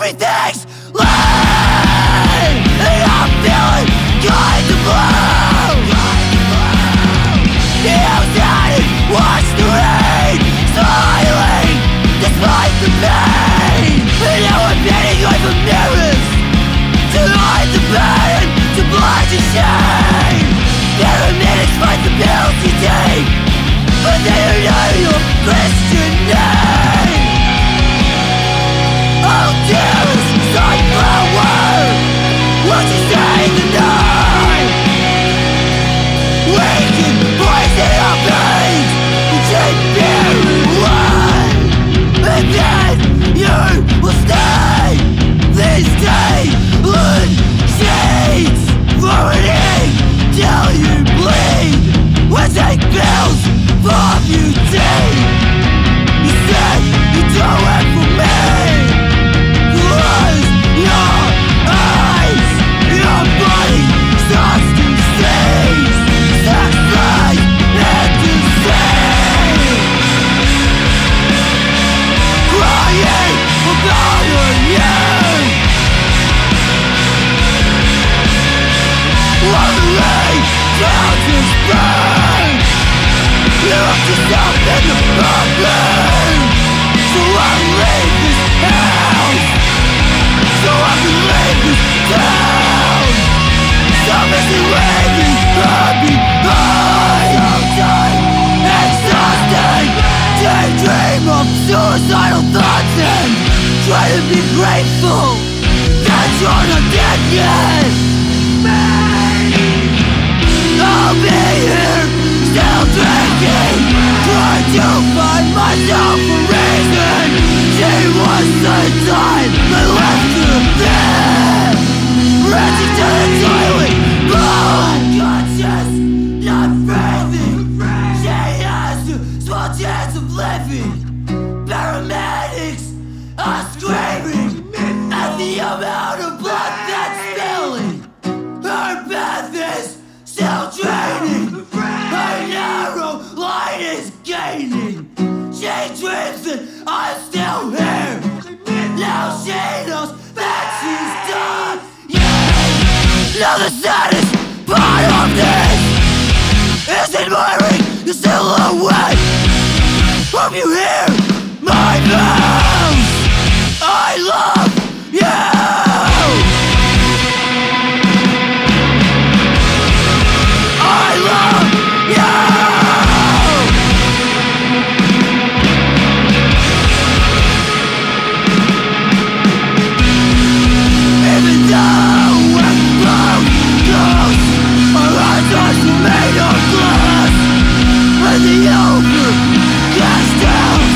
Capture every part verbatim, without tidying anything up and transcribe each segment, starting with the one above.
everything's lame, and I'm feeling kind of blue. The outside was to rain, smiling despite the pain, and now I'm painting like a mirrors to hide the pain, to blind the shame. They're a minute by the penalty take, but they are not your Christian name. Oh, dearest side flower, won't you stay in the night? We can poison our veins and take beer and wine, and then you will stay this day on sheets, vomiting till you bleed. We'll take pills for beauty. You said you'd do it for me. Suicidal thoughts and try to be grateful that you're not dead yet. I'll be here, still drinking, trying to find myself a reason. She was the time I left her there, rushing to the toilet, but unconscious, not breathing. She has a small chance of living. Paramedics are screaming at the amount of blood that's spilling. Her path is still draining, her narrow light is gaining. She dreams that I'm still here, now she knows that she's done. Yeah. Now the saddest part of this is admiring the silhouette of you here. My vows, I love you. I love you. Even though we're both close, our eyes are made of glass, and the open cast out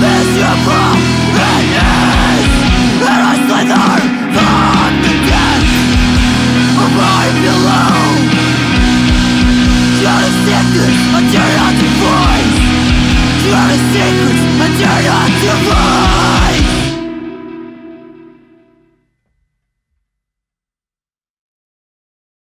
miserable madness, and I slither from the depths of my pillow. Drown in sickness, I dare not to voice. Drown in secrets, I dare not to voice.